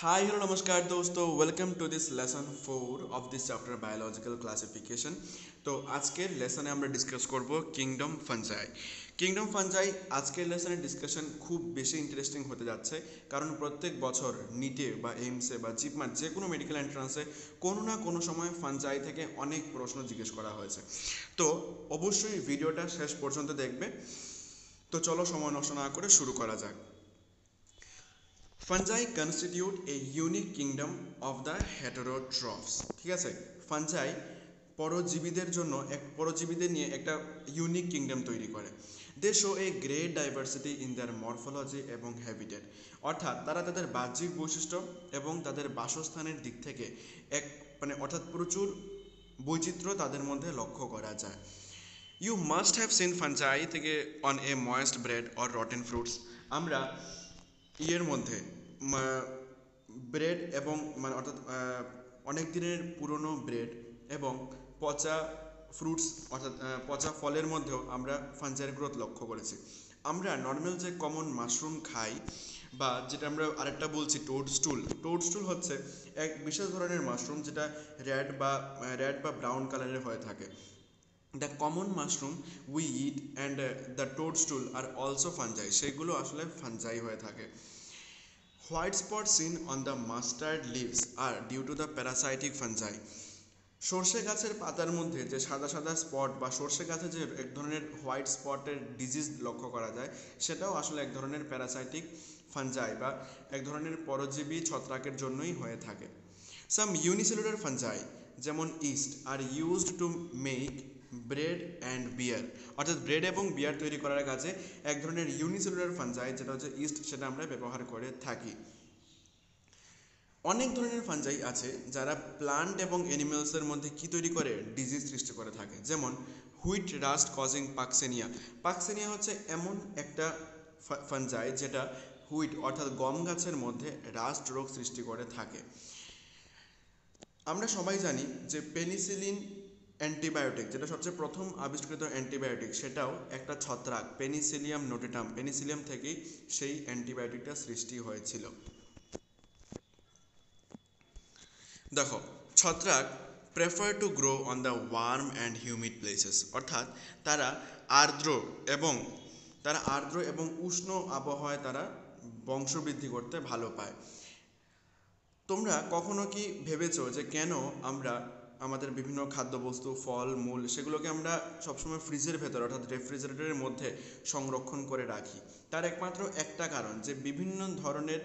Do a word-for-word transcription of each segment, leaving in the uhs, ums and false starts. Hi, hello, नमस्कार दोस्तों, welcome to this lesson four of this chapter biological classification. तो आज के लेसने আমরা ডিসকাস করব কিংডম ফাঞ্জাই। কিংডম ফাঞ্জাই আজকের লেসনের ডিসকাশন খুব বেশি ইন্টারেস্টিং হতে যাচ্ছে, কারণ প্রত্যেক বছর নিটে বা এইমসে বা জিপমার যে কোনো মেডিকেল এন্ট্রান্সে কোনো না কোনো সময় ফাঞ্জাই থেকে অনেক প্রশ্ন জিজ্ঞেস করা হয়েছে। তো অবশ্যই ভিডিওটা শেষ পর্যন্ত দেখবে। তো চলো সময় নষ্ট না করে শুরু করা যাক। Fungi constitute a unique kingdom of the heterotrophs. ঠিক আছে, ফাঞ্জাই পরজীবীদের জন্য এক পরজীবীদের নিয়ে একটা ইউনিক কিংডম তৈরি করে। They show a great diversity in their morphology এবং হ্যাবিটেট, অর্থাৎ তারা তাদের বাহ্যিক বৈশিষ্ট্য এবং তাদের বাসস্থানের দিক থেকে এক মানে অর্থাৎ প্রচুর বৈচিত্র্য তাদের মধ্যে লক্ষ্য করা যায়। You must have seen fungi থেকে on a moist bread or rotten fruits. আমরা ইয়ের মধ্যে ব্রেড এবং মানে অর্থাৎ অনেক দিনের পুরনো ব্রেড এবং পচা ফ্রুটস অর্থাৎ পচা ফলের মধ্যেও আমরা ফাঞ্জাইয়ের গ্রোথ লক্ষ্য করেছি। আমরা নর্মাল যে কমন মাশরুম খাই বা যেটা আমরা আরেকটা বলছি টোডস্টুল, টোডস্টুল হচ্ছে এক বিশেষ ধরনের মাশরুম যেটা রেড বা রেড বা ব্রাউন কালারের হয়ে থাকে। The common mushroom we eat and the toadstool are also fungi, সেগুলো আসলে ফাঞ্জাই হয়ে থাকে। White spot seen on the mustard leaves are due to the parasitic fungi. সর্ষে গাছের পাতার মধ্যে যে সাদা সাদা স্পট বা সর্ষে গাছে যে এক ধরনের হোয়াইট স্পটের ডিজিজ লক্ষ্য করা যায়, সেটাও আসলে এক ধরনের প্যারাসাইটিক ফাঞ্জাই বা এক ধরনের পরজীবী ছত্রাকের জন্যই হয়ে থাকে। সাম ইউনিসেলুলার ফাঞ্জাই যেমন yeast are used to make bread and beer, অর্থাৎ ব্রেড এবং বিয়ার তৈরি করার কাজে এক ধরনের ইউনিসেলুলার ফাঞ্জাই যেটা হচ্ছে ইস্ট, সেটা আমরা ব্যবহার করে থাকি। অনেক ধরনের ফাঞ্জাই আছে যারা প্লান্ট এবং অ্যানিমেলসের মধ্যে কী তৈরি করে, ডিজিজ সৃষ্টি করে থাকে। যেমন wheat rust causing Puccinia. Puccinia হচ্ছে এমন একটা ফাঞ্জাই যেটা হুইট অর্থাৎ গম গাছের মধ্যে রাস্ট রোগ সৃষ্টি করে থাকে। আমরা সবাই জানি যে পেনিসিলিন অ্যান্টিবায়োটিক যেটা সবচেয়ে প্রথম আবিষ্কৃত অ্যান্টিবায়োটিক, সেটাও একটা ছত্রাক পেনিসিলিয়াম নোটাটাম, পেনিসিলিয়াম থেকেই সেই অ্যান্টিবায়োটিকটা সৃষ্টি হয়েছিল। দেখো, ছত্রাক prefer to grow on the warm and humid places, অর্থাৎ তারা আর্দ্র এবং তারা আর্দ্র এবং উষ্ণ আবহাওয়ায় তারা বংশবৃদ্ধি করতে ভালো পায়। তোমরা কখনো কি ভেবেছো যে কেন আমরা আমাদের বিভিন্ন খাদ্যবস্তু ফল মূল সেগুলোকে আমরা সবসময় ফ্রিজের ভেতর অর্থাৎ রেফ্রিজারেটরের মধ্যে সংরক্ষণ করে রাখি? তার একমাত্র একটা কারণ যে বিভিন্ন ধরনের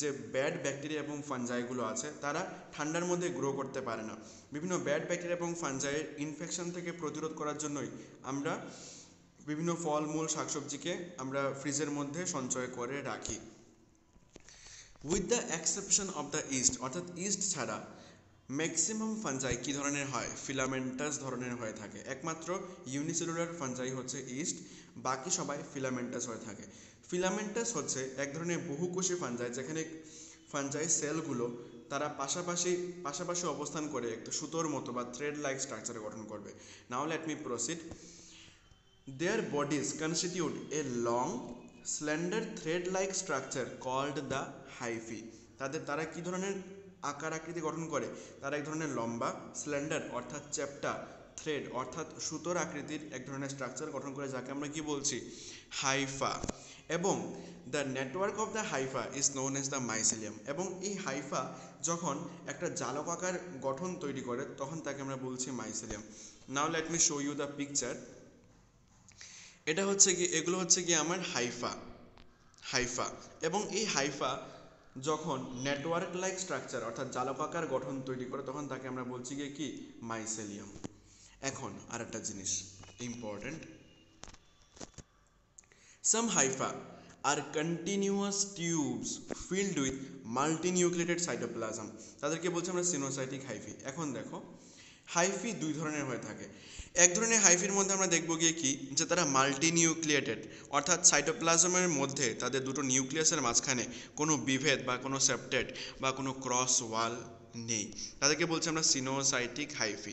যে ব্যাড ব্যাকটেরিয়া এবং ফাঞ্জাইগুলো আছে তারা ঠান্ডার মধ্যে গ্রো করতে পারে না। বিভিন্ন ব্যাড ব্যাকটেরিয়া এবং ফাঞ্জাইয়ের ইনফেকশন থেকে প্রতিরোধ করার জন্যই আমরা বিভিন্ন ফল মূল শাকসবজিকে আমরা ফ্রিজের মধ্যে সঞ্চয় করে রাখি। With the exception of the yeast, অর্থাৎ ইস্ট ছাড়া ম্যাক্সিমাম ফাঞ্জাই কী ধরনের হয়, ফিলামেন্টাস ধরনের হয়ে থাকে। একমাত্র ইউনিসেলুলার ফাঞ্জাই হচ্ছে ইস্ট, বাকি সবাই ফিলামেন্টাস হয়ে থাকে। ফিলামেন্টাস হচ্ছে এক ধরনের বহুকোষী ফাঞ্জাই, যেখানে ফাঞ্জাই সেলগুলো তারা পাশাপাশি পাশাপাশি অবস্থান করে একটা সুতোর মতো বা থ্রেড লাইক স্ট্রাকচারে গঠন করবে। Now let me proceed. Their bodies constitute a long slender thread like structure called the hyphae. তাদের তারা কী ধরনের আকার আকৃতি গঠন করে, তার এক ধরনের লম্বা স্ল্যান্ডার অর্থাৎ চ্যাপ্টা থ্রেড অর্থাৎ সুতোর আকৃতির এক ধরনের স্ট্রাকচার গঠন করে, যাকে আমরা কি বলছি, হাইফা। এবং the network of the hypha is known as the mycelium. এবং এই হাইফা যখন একটা জালক আকার গঠন তৈরি করে তখন তাকে আমরা বলছি mycelium. Now let me show you the picture. এটা হচ্ছে কি, এগুলো হচ্ছে কি আমার হাইফা, হাইফা। এবং এই হাইফা যখন নেটওয়ার্ক লাইক স্ট্রাকচার অর্থাৎ জালকাকার গঠন তৈরি করে তখন তাকে আমরা বলছি গিয়ে কি, মাইসেলিয়াম। এখন আর একটা জিনিস important, some hypha are continuous tubes filled with multinucleated cytoplasm, তাদেরকে বলছি আমরা সিনোসাইটিক হাইফি। এখন দেখো, হাইফি দুই ধরনের হয়ে থাকে। এক ধরনের হাইফির মধ্যে আমরা দেখব গিয়ে কি, যে তারা মাল্টিনিউক্লিয়েটেড অর্থাৎ সাইটোপ্লাজমের মধ্যে তাদের দুটো নিউক্লিয়াসের মাঝখানে কোনো বিভেদ বা কোনো সেপ্টেট বা কোনো ক্রস ওয়াল নেই, তাদেরকে বলছি আমরা সিনোসাইটিক হাইফি।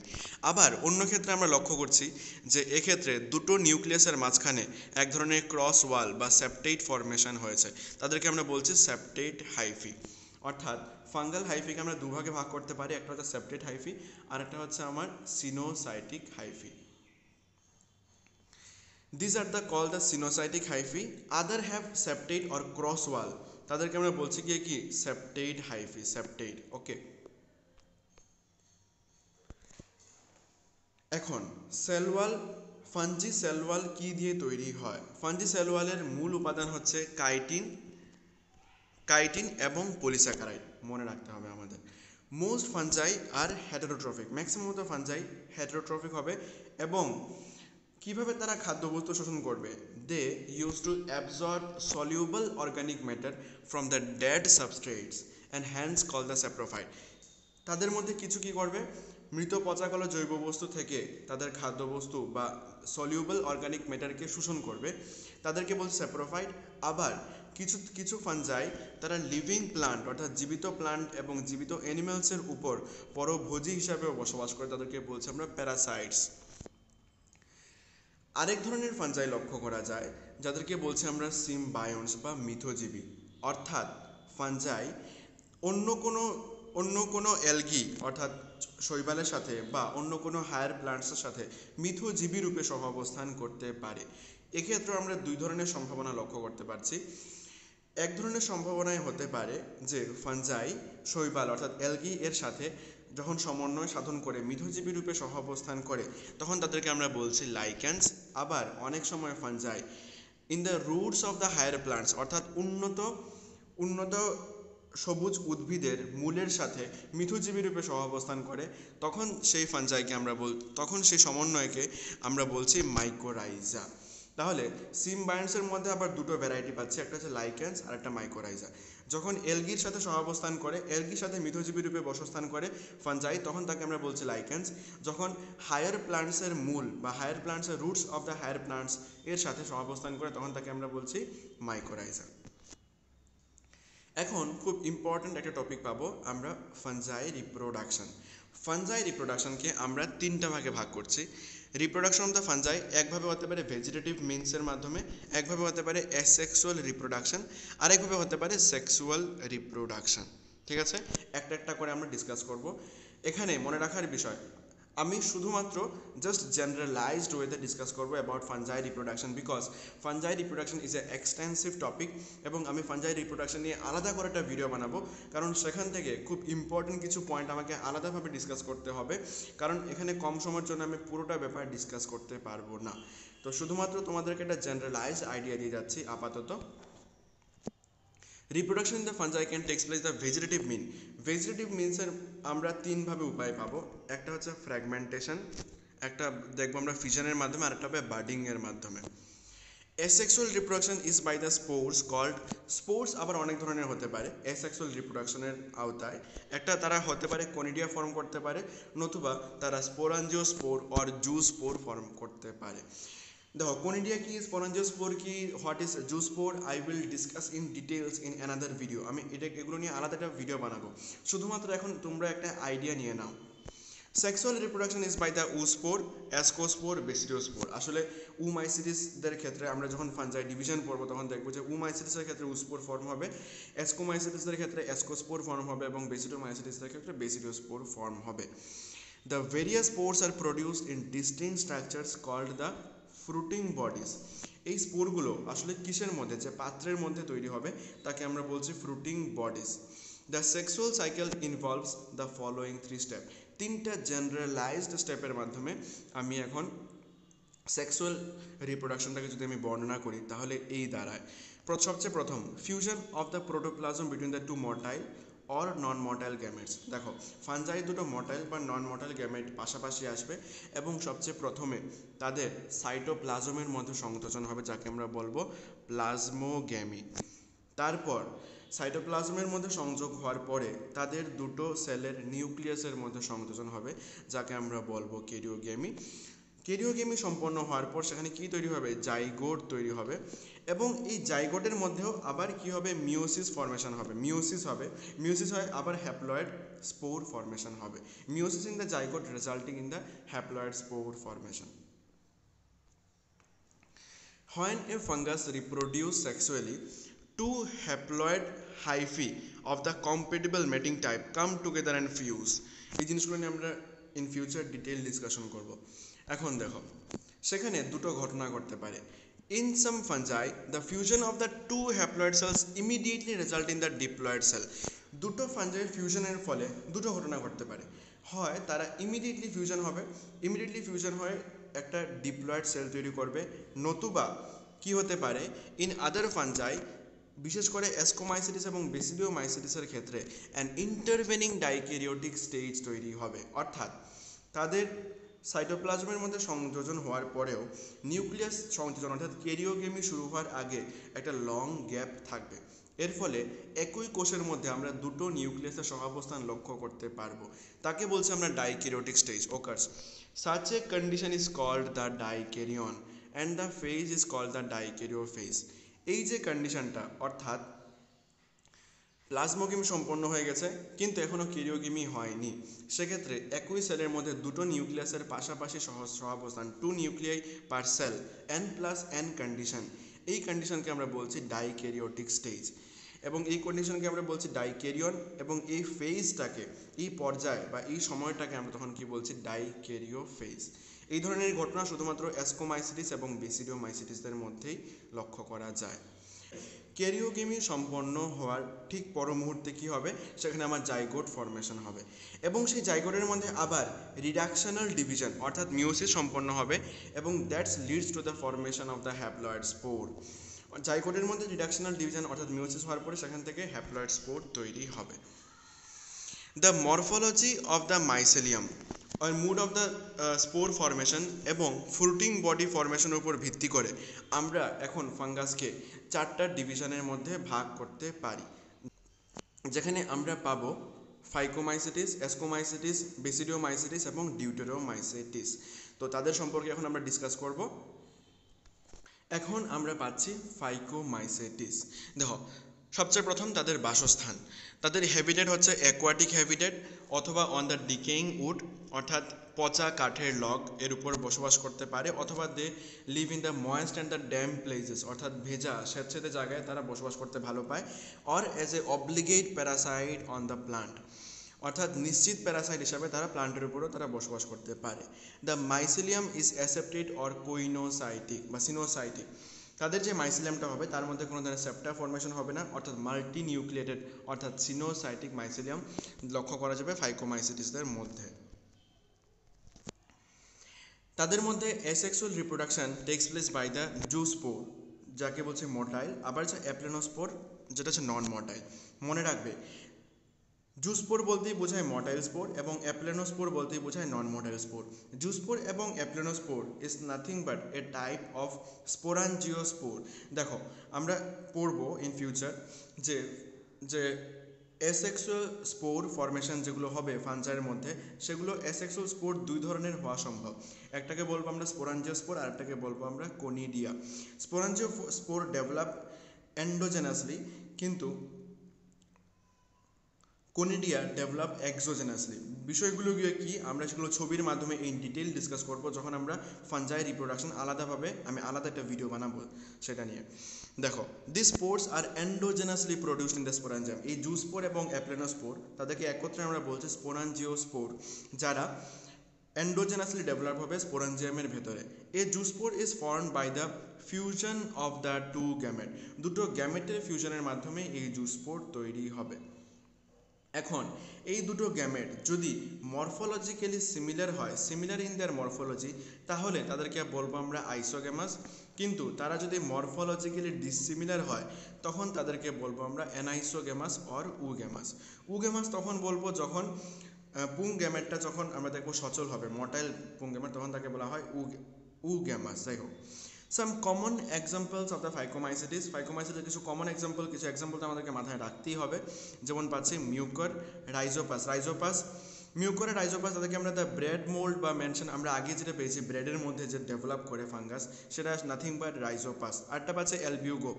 আবার অন্য ক্ষেত্রে আমরা লক্ষ্য করছি যে এক্ষেত্রে দুটো নিউক্লিয়াসের মাঝখানে এক ধরনের ক্রস ওয়াল বা সেপ্টেট ফর্মেশন হয়েছে, তাদেরকে আমরা বলছি সেপ্টেট হাইফি। অর্থাৎ ফাঙ্গাল হাইফিকে আমরা দুভাগে ভাগ করতে পারি, একটা হচ্ছে সেপ্টেট হাইফি আর একটা হচ্ছে আমার coenocytic hyphae. These are the called the sinocytic hyphae. Other have septate or cross wall, তাদেরকে আমরা বলছি কি কি septate hyphae, septate, okay. এখন cell wall, fungi cell wall কি দিয়ে তৈরি হয়? ফাঞ্জি সেল ওয়ালের মূল উপাদান হচ্ছে কাইটিন, কাইটিন এবং পলিস্যাকারাইড, মনে রাখতে হবে আমাদের। Most fungi are heterotrophic, maximum মতো ফাঞ্জাই হেটারোট্রফিক হবে। এবং কিভাবে তারা খাদ্যবস্তু শোষণ করবে? They use to absorb soluble organic matter from the dead substrates and hence call the saprophyte. তাদের মধ্যে কিছু কি করবে? মৃত পচাকলা জৈব বস্তু থেকে তাদের খাদ্যবস্তু বা সলিউবল অর্গানিক ম্যাটারকে শোষণ করবে, তাদেরকে বলছে স্যাপ্রোফাইট। আবার কিছু কিছু ফাঞ্জাই তারা লিভিং প্লান্ট অর্থাৎ জীবিত প্লান্ট এবং জীবিত অ্যানিমেলসের উপর পরভোজী হিসাবেও বসবাস করে, তাদেরকে বলছে আমরা প্যারাসাইটস। আরেক ধরনের ফাঞ্জাই লক্ষ্য করা যায় যাদেরকে বলছি আমরা সিম্বায়োন্টস বা মিথজীবী, অর্থাৎ ফাঞ্জাই অন্য কোনো অন্য কোনো অ্যালগি অর্থাৎ শৈবালের সাথে বা অন্য কোনো হায়ার প্লান্টসের সাথে মিথজীবী রূপে সহাবস্থান করতে পারে। এক্ষেত্রে আমরা দুই ধরনের সম্ভাবনা লক্ষ্য করতে পারছি। এক ধরনের সম্ভাবনায় হতে পারে যে ফাঞ্জাই শৈবাল অর্থাৎ অ্যালগি এর সাথে যখন সমন্বয় সাধন করে মিথজীবী রূপে সহাবস্থান করে তখন তাদেরকে আমরা বলছি লাইকেন্স। আবার অনেক সময় fungi in the roots of the higher plants অর্থাৎ উন্নত উন্নত সবুজ উদ্ভিদের মূলের সাথে মিথজীবী রূপে সহাবস্থান করে, তখন সেই ফাঞ্জাইকে আমরা বল তখন সেই সমন্বয়কে আমরা বলছি মাইকোরাইজা। তাহলে সিম্বায়োন্টসের মধ্যে আবার দুটো ভ্যারাইটি পাচ্ছি, একটা হচ্ছে লাইকেন্স আর একটা মাইকোরাইজা। যখন এলগির সাথে সহাবস্থান করে, এলগির সাথে মিথজীবী রূপে বসস্থান করে ফাঞ্জাই, তখন তাকে আমরা বলছি লাইকেন্স। যখন হায়ার প্লান্টসের মূল বা হায়ার প্লান্টসের roots of the higher plants এর সাথে সহাবস্থান করে তখন তাকে আমরা বলছি মাইকোরাইজা। এখন খুব ইম্পর্ট্যান্ট একটা টপিক পাবো আমরা, ফাঞ্জাই রিপ্রোডাকশন। ফাঞ্জাই রিপ্রোডাকশনকে আমরা তিনটা ভাগে ভাগ করছি। রিপ্রোডাকশন অফ দ্য ফাঞ্জাই একভাবে হতে পারে ভেজিটেটিভ মিনসের মাধ্যমে, একভাবে হতে পারে অ্যাসেক্সুয়াল রিপ্রোডাকশন, আরেকভাবে হতে পারে সেক্সুয়াল রিপ্রোডাকশন। ঠিক আছে, একটা একটা করে আমরা ডিসকাস করব। এখানে মনে রাখার বিষয়, আমি শুধুমাত্র জাস্ট জেনারেলাইজড ওয়েতে ডিসকাস করবো about fungi reproduction, because fungi reproduction is a extensive topic এবং আমি ফাঞ্জাই রিপ্রোডাকশন নিয়ে আলাদা করে একটা ভিডিও বানাবো, কারণ সেখান থেকে খুব ইম্পর্টেন্ট কিছু পয়েন্ট আমাকে আলাদাভাবে ডিসকাস করতে হবে, কারণ এখানে কম সময়ের জন্য আমি পুরোটা ব্যাপার ডিসকাস করতে পারবো না। তো শুধুমাত্র তোমাদেরকে একটা জেনারেলাইজড আইডিয়া দিয়ে যাচ্ছি আপাতত। Reproduction in the fungi can takes place the vegetative mean. Vegetative মিনসের আমরা তিনভাবে উপায় পাবো, একটা হচ্ছে ফ্র্যাগমেন্টেশন, একটা দেখবো আমরা ফিশনের মাধ্যমে, আর একটা হবে বার্ডিংয়ের মাধ্যমে। Asexual reproduction is by the spores called spores. আবার অনেক ধরনের হতে পারে অ্যাসেক্সুয়াল রিপ্রোডাকশনের আওতায়, একটা তারা হতে পারে কনিডিয়া ফর্ম করতে পারে, নতুবা তারা স্পোরাঞ্জিওস্পোর অর জুস্পোর ফর্ম করতে পারে। দেখো কনিডিয়া কি, স্পোরাঞ্জিওস্পোর কি, what is zoospore, I will discuss in details in another video. আমি এটা এগুলো নিয়ে আলাদা একটা ভিডিও বানাবো, শুধুমাত্র এখন তোমরা একটা আইডিয়া নিয়ে নাও। Sexual reproduction is by the oospore, ascospore, basidiospore। আসলে oomaicetesদের ক্ষেত্রে আমরা যখন ফাঞ্জাই ডিভিশন পড়বো তখন দেখবো যে oomaicetesদের ক্ষেত্রে oospore ফর্ম হবে, ascomycetesদের ক্ষেত্রে ascospore ফর্ম হবে এবং basidiomycetesদের ক্ষেত্রে basidiospore ফর্ম হবে। The various spores are produced in distinct structures called the fruiting bodies. এই স্পোরগুলো আসলে কিসের মধ্যে, যে পাত্রের মধ্যে তৈরি হবে তাকে আমরা বলছি fruiting bodies. The sexual cycle involves the following three step. তিনটা জেনারেলাইজড স্টেপের মাধ্যমে আমি এখন সেক্সুয়াল রিপ্রোডাকশনটাকে যদি আমি বর্ণনা করি তাহলে এই দাঁড়ায়। সবচেয়ে প্রথম fusion of the protoplasm between the two motile or non motile gametes. দেখো ফাঞ্জাই দুটো মর্টাইল বা নন মর্টাইল গ্যামেট পাশাপাশি আসবে এবং সবচেয়ে প্রথমে তাদের সাইটোপ্লাজমের মধ্যে সংযোজন হবে, যাকে আমরা বলবো প্লাজমোগ্যামি। তারপর সাইটোপ্লাজমের মধ্যে সংযোগ হওয়ার পরে তাদের দুটো সেলের নিউক্লিয়াসের মধ্যে সংযোজন হবে, যাকে আমরা বলবো কারিওগ্যামি। কারিওগ্যামি সম্পন্ন হওয়ার পর সেখানে কি তৈরি হবে, জাইগোট তৈরি হবে এবং এই জাইগোটের মধ্যেও আবার কি হবে, মিওসিস ফর্মেশন হবে। মিওসিস হবে মিওসিস হয় আবার হ্যাপ্লয়েড স্পোর ফর্মেশন হবে। Meiosis in the zygote resulting in the haploid spore formation. When a fungus reproduces sexually, two haploid hyphae of the compatible mating type come together and fuse. এই জিনিসগুলো নিয়ে আমরা in future detail discussion করব। এখন দেখো সেখানে দুটো ঘটনা ঘটতে পারে। In some fungi the fusion of the two haploid cells immediately result in the diploid cell. দুটো ফাঞ্জাই ফিউশনের ফলে দুটো ঘটনা ঘটতে পারে, হয় তারা ইমিডিয়েটলি ফিউশন হবে, ইমিডিয়েটলি ফিউশন হয়ে একটা ডিপ্লয়েড সেল তৈরি করবে, নতুবা কি হতে পারে ইন আদার ফাঞ্জাই বিশেষ করে অ্যাসকোমাইসিটিস এবং বেসিডিওমাইসিটিসের ক্ষেত্রে অ্যান ইন্টারভেনিং ডাইক্যারিওটিক স্টেজ তৈরি হবে, অর্থাৎ তাদের সাইটোপ্লাজমের মধ্যে সংযোজন হওয়ার পরেও নিউক্লিয়াস সংযোজন অর্থাৎ ক্যারিওগেমি শুরু হওয়ার আগে একটা লং গ্যাপ থাকবে। এর ফলে একই কোষের মধ্যে আমরা দুটো নিউক্লিয়াসের সহাবস্থান লক্ষ্য করতে পারবো, তাকে বলছি আমরা dikaryotic stage occurs. such a condition is called the dikaryon and the phase is called the dikaryophase. এই যে কন্ডিশনটা অর্থাৎ প্লাজমোগেমি সম্পন্ন হয়ে গেছে কিন্তু এখনও ক্যারিওগেমি হয়নি, সেক্ষেত্রে একই সেলের মধ্যে দুটো নিউক্লিয়াসের পাশাপাশি সহাবস্থান two nuclei per cell N plus N condition, এই কন্ডিশনকে আমরা বলছি ডাইক্যারিওটিক স্টেজ এবং এই কন্ডিশনকে আমরা বলছি ডাইক্যারিয়ন এবং এই ফেজটাকে এই পর্যায়ে বা এই সময়টাকে আমরা তখন কি বলছি ডাইক্যারিও ফেজ। এই ধরনের ঘটনা শুধুমাত্র অ্যাসকোমাইসিটিস এবং বেসিডিওমাইসিটিসদের মধ্যেই লক্ষ্য করা যায়। ক্যারিওগেমি সম্পন্ন হওয়ার ঠিক পর মুহূর্তে কী হবে সেখানে আমার জাইগোট ফর্মেশন হবে এবং সেই জাইগোটের মধ্যে আবার রিডাকশনাল ডিভিশন অর্থাৎ মিওসিস সম্পন্ন হবে এবং that's leads to the formation of the haploid spore. জাইগোটের মধ্যে রিডাকশনাল ডিভিশন অর্থাৎ মিওসিস হওয়ার পরে সেখান থেকে হ্যাপ্লয়েড স্পোর তৈরি হবে। The morphology of the mycelium are mode of the spore formation এবং ফ্রুটিং বডি ফর্মেশনের উপর ভিত্তি করে আমরা এখন ফাঙ্গাসকে চারটা ডিভিশনের মধ্যে ভাগ করতে পারি, যেখানে আমরা পাবো ফাইকোমাইসিটিস, অ্যাসকোমাইসিটিস, বেসিডিওমাইসিটিস এবং ডিউটেরোমাইসিটিস। তো তাদের সম্পর্কে এখন আমরা ডিসকাস করব। এখন আমরা পাচ্ছি ফাইকোমাইসিটিস। দেখো সবচেয়ে প্রথম তাদের বাসস্থান, তাদের হ্যাবিটেট হচ্ছে অ্যাকোয়াটিক হ্যাবিটেট অথবা অন দ্য ডিকেইং উড অর্থাৎ পচা কাঠের লগ এর উপর বসবাস করতে পারে, অথবা they live in the moist and the damp places অর্থাৎ ভেজা স্যাঁতস্যাঁতে জায়গায় তারা বসবাস করতে ভালো পায়, or as a obligate parasite on the plant অর্থাৎ নিশ্চিত প্যারাসাইট হিসাবে তারা প্লান্টের উপরও তারা বসবাস করতে পারে। The mycelium is aseptate or coenocytic বা সিনোসাইটিক। তাদের যে মাইসেলিয়ামটা হবে তার মধ্যে কোনো ধরনের সেপ্টা ফর্মেশন হবে না অর্থাৎ মাল্টি নিউক্লিয়েটেড অর্থাৎ সিনোসাইটিক মাইসেলিয়াম লক্ষ্য করা যাবে ফাইকোমাইসিটিসদের মধ্যে। তাদের মধ্যে asexual reproduction takes place by the zoospore যাকে বলছে মর্টাইল, আবার হচ্ছে অ্যাপ্লেনোস্পোর যেটা হচ্ছে নন মর্টাইল। মনে রাখবে জুস্পোর বলতেই বোঝায় মর্টাইল স্পোর এবং অ্যাপ্লেনোস্পোর বলতেই বোঝায় নন মর্টাইল স্পোর। জুস্পোর এবং aplanospore is nothing but a type of sporangiospore. দেখো আমরা পড়ব ইন ফিউচার যে যে অ্যাসেক্সুয়াল স্পোর ফর্মেশন যেগুলো হবে ফাঞ্জাইয়ের মধ্যে সেগুলো অ্যাসেক্সুয়াল স্পোর দুই ধরনের হওয়া সম্ভব, একটাকে বলবো আমরা স্পোরাঞ্জিওস্পোর আর একটাকে বলবো আমরা conidia. Sporangiospore develop endogenously কিন্তু কনিডিয়া ডেভেলপ এক্সোজেনাসলি। বিষয়গুলো কি আমরা সেগুলো ছবির মাধ্যমে ইন ডিটেল ডিসকাস করব যখন আমরা ফাঞ্জাই রিপ্রোডাকশন আলাদাভাবে আমি আলাদা একটা ভিডিও বানাবো সেটা নিয়ে। দেখো this spores are endogenously produced in the sporangium. এই জুস্পোর এবং অ্যাপ্লেনোস্পোর তাদেরকে একত্রে আমরা বলছি স্পোরাঞ্জিওস্পোর যারা এন্ডোজেনাসলি ডেভেলপ হবে স্পোরাঞ্জিয়ামের ভেতরে। A zoospore is formed by the fusion of the two gamete, দুটো গ্যামেটের ফিউশনের মাধ্যমে এই জুস্পোর তৈরি হবে। এখন এই দুটো গ্যামেট যদি মরফোলজিক্যালি সিমিলার হয়, সিমিলার ইন দেয়ার মরফোলজি, তাহলে তাদেরকে বলবো আমরা আইসোগ্যামাস, কিন্তু তারা যদি মরফোলজিক্যালি ডিসিমিলার হয় তখন তাদেরকে বলবো আমরা অ্যানাইসোগ্যামাস অর উগ্যামাস। উগ্যামাস তখন বলবো যখন পুং গ্যামেটটা যখন আমরা দেখবো সচল হবে মর্টাইল পুং গ্যামেট তখন তাকে বলা হয় উগ উগ্যামাস। যাই হোক some common examples of the phycomycetes, phycomycetes কিছু কমন এক্সাম্পল, কিছু এক্সাম্পল তো আমাদেরকে মাথায় রাখতেই হবে। যেমন পাচ্ছি মিউকর, রাইজোপাস, রাইজোপাস মিউকর আর রাইজোপাস তাদেরকে আমরা দ্য ব্রেড মোল্ড বা মেনশন আমরা আগে যেটা পেয়েছি ব্রেডের মধ্যে যে ডেভেলপ করে ফাঙ্গাস সেটা নাথিং বাট রাইজোপাস। আরটা পাচ্ছে অ্যালবিউগো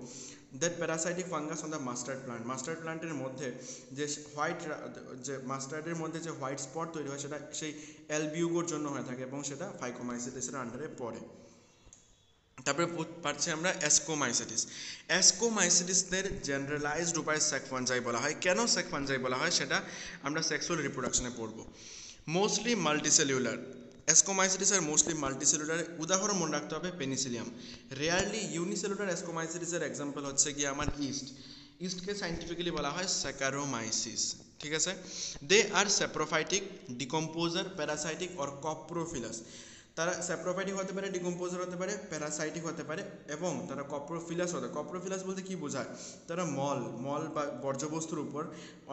that parasitic fungus on the mustard plant, mustard প্লান্টের মধ্যে যে হোয়াইট যে মাস্টার্ডের মধ্যে যে হোয়াইট স্পট তৈরি হয় সেটা সেই অ্যালবিউগোর জন্য হয়ে থাকে এবং সেটা ফাইকোমাইসিটিসের আন্ডারে পড়ে। তারপরে পাচ্ছি আমরা অ্যাসকোমাইসিটিস। অ্যাসকোমাইসিটিসদের জেনারেলাইজড উপায়ে সেক ফানজাই বলা হয়। কেন সেক ফানজাই বলা হয় সেটা আমরা সেক্সুয়াল রিপ্রোডাকশনে পড়ব। মোস্টলি মাল্টিসেলুলার, অ্যাসকোমাইসিটিস আর মোস্টলি মাল্টিসেলুলার। উদাহরণ মনে রাখতে হবে পেনিসিলিয়াম। রেয়ারলি ইউনিসেলুলার অ্যাসকোমাইসিটিসের এক্সাম্পল হচ্ছে গিয়ে আমার ইস্ট। ইস্টকে সাইন্টিফিক্যালি বলা হয় স্যাকারোমাইসিস, ঠিক আছে। They are saprophytic, decomposer, parasitic or coprophilous. তারা স্যাপ্রোফাইটিক হতে পারে, ডিকম্পোজার হতে পারে, প্যারাসাইটিক হতে পারে এবং তারা কপ্রোফিলাস হতে পারে। কপ্রোফিলাস বলতে কী বোঝায়? তারা মল মল বা বর্জ্যবস্তুর উপর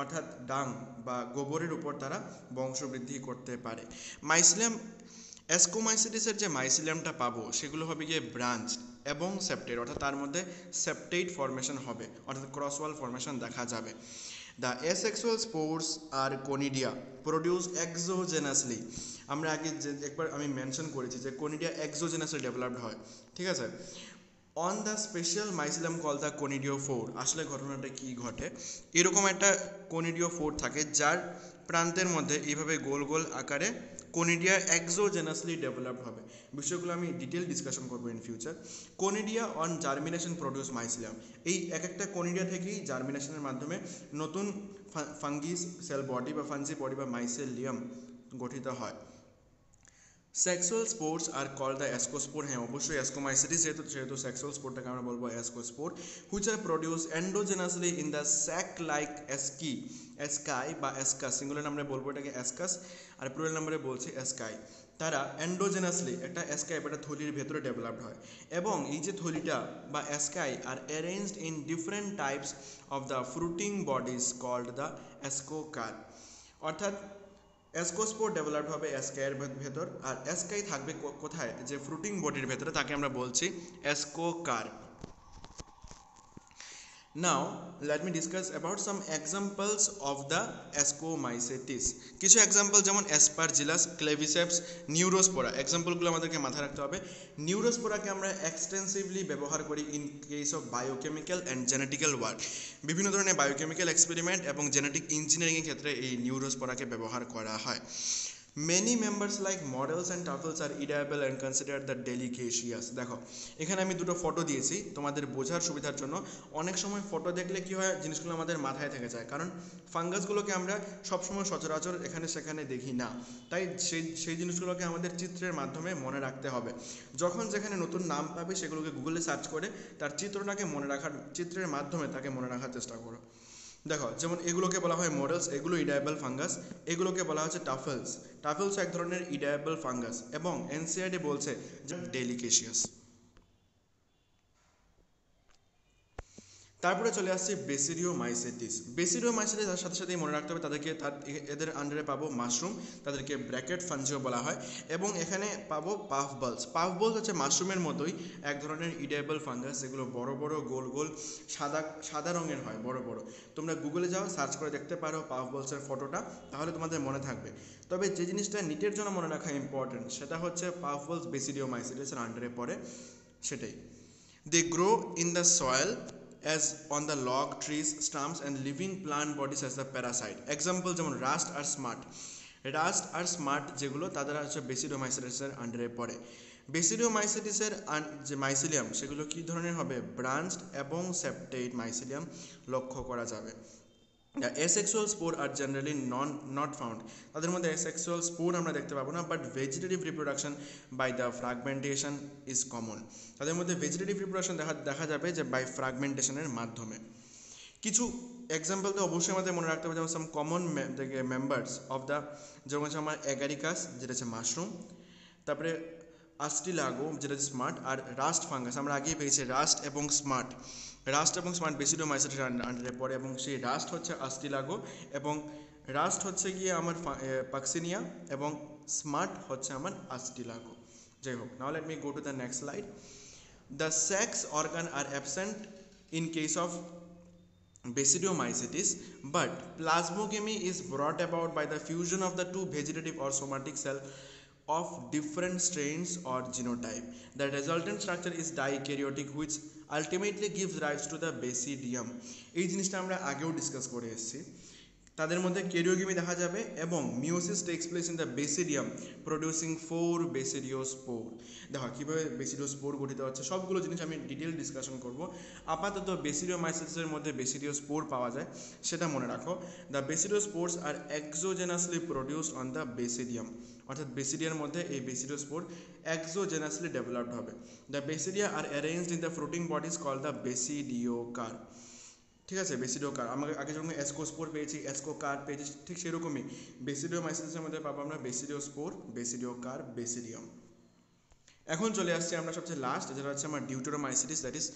অর্থাৎ ডাং বা গোবরের উপর তারা বংশবৃদ্ধি করতে পারে। মাইসিলিয়াম, অ্যাসকোমাইসিটিসের যে মাইসিলিয়ামটা পাবো সেগুলো হবে গিয়ে ব্রাঞ্চ এবং সেপ্টেট, অর্থাৎ তার মধ্যে সেপ্টেট ফর্মেশন হবে, অর্থাৎ ক্রসওয়াল ফর্মেশন দেখা যাবে। The asexual spores are conidia produce exogenously. আমরা আগে যে একবার আমি মেনশন করেছি যে কনিডিয়া এক্সোজেনাসলি ডেভেলপড হয়, ঠিক আছে। On the special mycelium call the conidiophore. আসলে ঘটনাটা কী ঘটে? এরকম একটা কনিডিওফোর থাকে যার প্রান্তের মধ্যে এইভাবে গোল গোল আকারে কনিডিয়া এক্সোজেনাসলি ডেভেলপ হবে। বিষয়গুলো আমি ডিটেল ডিসকাশন করবো in future. Conidia on germination produce mycelium. এই এক একটা কনিডিয়া থেকেই জার্মিনেশনের মাধ্যমে নতুন ফাঙ্গিস সেল বডি বা ফাঞ্জি বডি বা মাইসেলিয়াম গঠিত হয়। Sexual spores are call the ascospore. হ্যাঁ অবশ্যই অ্যাসকোমাইসিটিস যেহেতু সেহেতু সেক্সুয়াল স্পোর্টটাকে আমরা বলবো ascospore. Which are produce endogenously in the sac like asci, asci বা অ্যাসকাস। সিঙ্গুলার নাম্বারে বলবো এটাকে অ্যাসকাস আর প্লুরাল নাম্বারে বলছি অ্যাস্কাই। তারা এন্ডোজেনাসলি একটা অ্যাস্কাই বা একটা থলির ভেতরে ডেভেলপড হয় এবং এই যে থলিটা বা asci are arranged in different types of the fruiting bodies called the ascocarp. অর্থাৎ অ্যাসকোস্পোর ডেভেলপড হবে অ্যাস্কাইয়ের ভেতর আর অ্যাস্কাই থাকবে কোথায়? যে ফ্রুটিং বডির ভেতরে, তাকে আমরা বলছি ascocarp. Now let me discuss about some examples of the ascomycetes. কিছু এক্সাম্পল যেমন অ্যাসপারজিলাস, ক্লেভিসেপস, নিউরোস্পোরা। এক্সাম্পলগুলো আমাদেরকে মাথায় রাখতে হবে। নিউরোস্পোরাকে আমরা এক্সটেন্সিভলি ব্যবহার করি in case of biochemical and genetical work. বিভিন্ন ধরনের বায়োকেমিক্যাল এক্সপেরিমেন্ট এবং জেনেটিক ইঞ্জিনিয়ারিংয়ের ক্ষেত্রে এই নিউরোস্পোরাকে ব্যবহার করা হয়। Many members like models and turtles are edible and considered the delicacious. দেখো এখানে আমি দুটো ফটো দিয়েছি তোমাদের বোঝার সুবিধার জন্য। অনেক সময় ফটো দেখলে কি হয়, জিনিসগুলো আমাদের মাথায় থেকে যায়, কারণ ফাঙ্গাসগুলোকে আমরা সবসময় সচরাচর এখানে সেখানে দেখি না। তাই সেই সেই জিনিসগুলোকে আমাদের চিত্রের মাধ্যমে মনে রাখতে হবে। যখন যেখানে নতুন নাম পাবে সেগুলোকে গুগলে সার্চ করে তার চিত্রটাকে মনে রাখার, চিত্রের মাধ্যমে তাকে মনে রাখার চেষ্টা করো। দেখো যেমন এগুলোকে বলা হয় মডেলস, এগুলো ইডায়াবল ফাঙ্গাস। এগুলোকে বলা হচ্ছে টাফেলস, টাফেলস এক ধরনের ইডায়াবল ফাঙ্গাস এবং এনসিআরডি বলছে যে ডেলিকেশিয়াস। তারপরে চলে আসছে বেসিডিওমাইসিটিস। বেসিডিওমাইসিটিস তার সাথে সাথেই মনে রাখতে হবে তাদেরকে, তার এদের আন্ডারে পাবো মাশরুম, তাদেরকে ব্র্যাকেট ফাঞ্জিও বলা হয় এবং এখানে পাবো পাফ বলস। পাফ বলস হচ্ছে মাশরুমের মতোই এক ধরনের ইডায়াবল ফাঙ্গাস, যেগুলো বড় বড় গোল গোল সাদা সাদা রঙের হয়, বড় বড়। তোমরা গুগলে যাও, সার্চ করে দেখতে পারো পাফ বলসের ফটোটা, তাহলে তোমাদের মনে থাকবে। তবে যে জিনিসটা নিটের জন্য মনে রাখা ইম্পর্টেন্ট সেটা হচ্ছে পাফ বলস বেসিডিওমাইসিটিসের আন্ডারে পড়ে, সেটাই। They grow in the soil as on the log, trees, stumps and living plant bodies as the parasite. Example যেমন rust আর smart. rust আর smart যেগুলো তাদের হচ্ছে বেসিডিওমাইসিটিসের আন্ডারে পড়ে। বেসিডিওমাইসিটিসের যে মাইসিলিয়াম সেগুলো কী ধরনের হবে? ব্রাঞ্চড এবং সেপ্টেট মাইসিলিয়াম লক্ষ্য করা যাবে। Asexual spore are generally non not found. তাদের মধ্যে অ্যাসেক্সুয়াল স্পোর আমরা দেখতে পাবো না, but vegetative reproduction by the fragmentation is common. তাদের মধ্যে ভেজিটেটিভ রিপ্রোডাকশন দেখা দেখা যাবে যে বাই ফ্র্যাগমেন্টেশনের মাধ্যমে। কিছু এক্সাম্পল তো অবশ্যই আমাদের মনে রাখতে হবে, যেমন some common members of the, যেমন হচ্ছে আমার অ্যাগারিকাস যেটা হচ্ছে মাশরুম, তারপরে উস্টিলাগো যেটা হচ্ছে স্মার্ট আর রাস্ট ফাঙ্গাস। আমরা আগেই পেয়েছি রাস্ট এবং স্মার্ট। রাস্ট এবং স্মার্ট বেসিডিওমাইসিটিসের আন্ডারে পড়ে এবং সেই রাস্ট হচ্ছে উস্টিলাগো এবং রাস্ট হচ্ছে গিয়ে আমার পাকসিনিয়া এবং স্মার্ট হচ্ছে আমার উস্টিলাগো। যাই হোক, now let me go to the next slide. The sex organ are absent in case of basidiomycetes, but plasmogamy is brought about by the fusion of the two vegetative or somatic cell of different strains or genotype. The resultant structure is dikaryotic, which ultimately gives rise to the basidium. এই জিনিসটা আমরা আগেও discuss করে এসেছি। তাদের মধ্যে karyogamy দেখা যাবে এবং meiosis takes place in the basidium producing four basidiospore দেখো কিভাবে basidiospore গঠিত হচ্ছে সবগুলো জিনিস আমি ডিটেইল ডিসকাশন করব আপাতত basidiomacetes এর মধ্যে basidiospore পাওয়া যায় সেটা মনে রাখো the basidiopores are exogenously produced on the basidium অর্থাৎ basidiaর মধ্যে এই basidiospore exogenously developed হবে the basidia are arranged in the fruiting bodies called the basidiocar ঠিক আছে বেসিডিওকার আমরা আগে যখন অ্যাসকোস্পোর পেয়েছি অ্যাসকোকার পেয়েছি ঠিক সেরকমই বেসিডিওমাইসিসের মধ্যে পাবো আমরা বেসিডিওস্পোর বেসিডিওকার বেসিডিয়াম এখন চলে আসছে আমরা সবচেয়ে লাস্ট যেটা হচ্ছে আমার deuteromycetes that is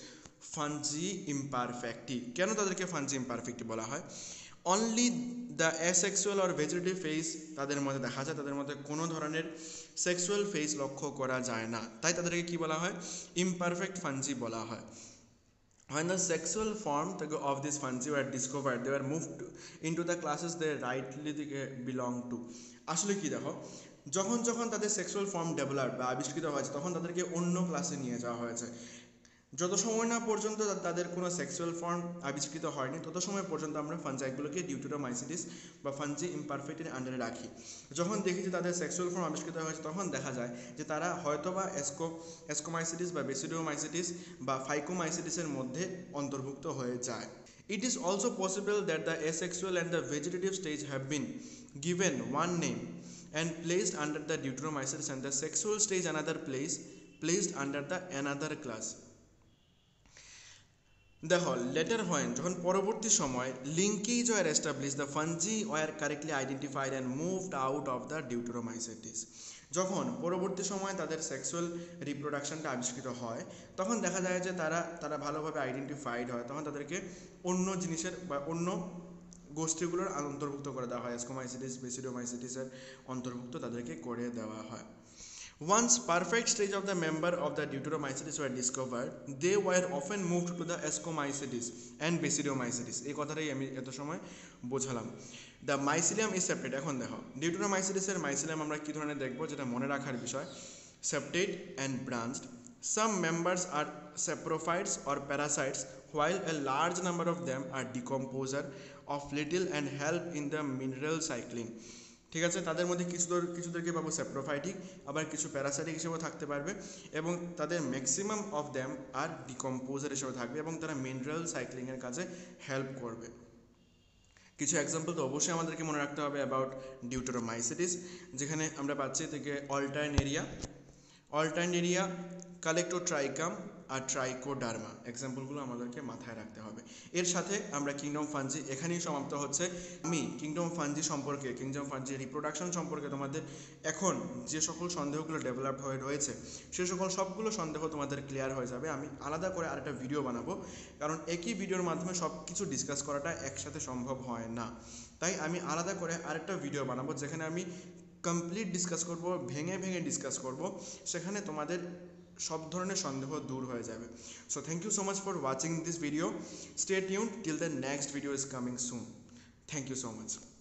fungi imperfecti কেন তাদেরকে ফাঞ্জি ইমপারফেক্টি বলা হয় only the asexual or vegetative phase তাদের মধ্যে দেখা যায় তাদের মধ্যে কোনো ধরনের সেক্সুয়াল ফেজ লক্ষ্য করা যায় না তাই তাদেরকে কি বলা হয় ইমপারফেক্ট ফাঞ্জি বলা হয় When the sexual form of these fungi were discovered, they were moved into the classes they rightly belong to. আসলে কি দেখো যখন যখন তাদের sexual form developed বা আবিষ্কৃত হয়েছে তখন তাদেরকে অন্য ক্লাসে নিয়ে যাওয়া হয়েছে যত সময় না পর্যন্ত তাদের কোনো sexual form আবিষ্কৃত হয়নি তত সময় পর্যন্ত আমরা ফাঞ্জাইগুলোকে ডিউটেরোমাইসিটিস বা ফাঞ্জি ইমপারফেক্টের আন্ডারে রাখি যখন দেখি যে তাদের sexual form আবিষ্কৃত হয়েছে তখন দেখা যায় যে তারা হয়তোবা অ্যাসকো অ্যাসকোমাইসিটিস বা বেসিডিওমাইসিটিস বা ফাইকোমাইসিটিসের মধ্যে অন্তর্ভুক্ত হয়ে যায় It is also possible that the asexual and the vegetative stage have been given one name and placed under the deuteromycetes and the sexual stage another place placed under the another class দেখো later হয় যখন পরবর্তী সময় linkage were establish the fungi were correctly identified and moved out of the deuteromycetes যখন পরবর্তী সময় তাদের sexual রিপ্রোডাকশনটা আবিষ্কৃত হয় তখন দেখা যায় যে তারা তারা ভালোভাবে আইডেন্টিফাইড হয় তখন তাদেরকে অন্য জিনিসের বা অন্য গোষ্ঠীগুলোর অন্তর্ভুক্ত করে দেওয়া হয় অ্যাসকোমাইসিটিস বেসিডিওমাইসিটিসের অন্তর্ভুক্ত তাদেরকে করে দেওয়া হয় Once perfect stage of the member of the deuteromycetes were discovered, they were often moved to the ascomycetes and basidiomycetes. এই কথাটাই আমি এত সময় বোঝালাম। The mycelium is separate. এখন দেখো deuteromycetes এর mycelium আমরা কি ধরনের দেখব যেটা মনে রাখার বিষয়। Separate and branched. Some members are saprophytes or parasites, while a large number of them are decomposer of little and help in the mineral cycling. ঠিক আছে তাদের মধ্যে কিছু কিছুদেরকে পাবো স্যাপ্রোফাইটিক আবার কিছু প্যারাসাইটিক হিসেবে থাকতে পারবে এবং তাদের maximum of them are decomposer হিসেবে থাকবে এবং তারা মিনারেল সাইক্লিংয়ের কাজে হেল্প করবে কিছু এক্সাম্পল তো অবশ্যই আমাদেরকে মনে রাখতে হবে অ্যাবাউট ডিউটেরোমাইসিটিস যেখানে আমরা পাচ্ছি থেকে অলটার্নেরিয়া অলটার্নেরিয়া কালেক্টোট্রাইকাম আর ট্রাইকোডার্মা এক্সাম্পলগুলো আমাদেরকে মাথায় রাখতে হবে এর সাথে আমরা কিংডম ফাঞ্জি এখানেই সমাপ্ত হচ্ছে আমি কিংডম ফাঞ্জি সম্পর্কে কিংডম ফাঞ্জি রিপ্রোডাকশন সম্পর্কে তোমাদের এখন যে সকল সন্দেহগুলো ডেভেলপ হয়ে রয়েছে সে সকল সবগুলো সন্দেহ তোমাদের ক্লিয়ার হয়ে যাবে আমি আলাদা করে আরেকটা ভিডিও বানাবো কারণ একই ভিডিওর মাধ্যমে সব কিছু ডিসকাস করাটা একসাথে সম্ভব হয় না তাই আমি আলাদা করে আরেকটা ভিডিও বানাবো যেখানে আমি কমপ্লিট ডিসকাস করবো ভেঙে ভেঙে ডিসকাস করবো সেখানে তোমাদের সব ধরনের সন্দেহ দূর হয়ে যাবে so thank you so much for watching this video stay tuned till the next video is coming soon thank you so much